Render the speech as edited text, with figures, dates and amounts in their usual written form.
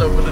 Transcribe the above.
also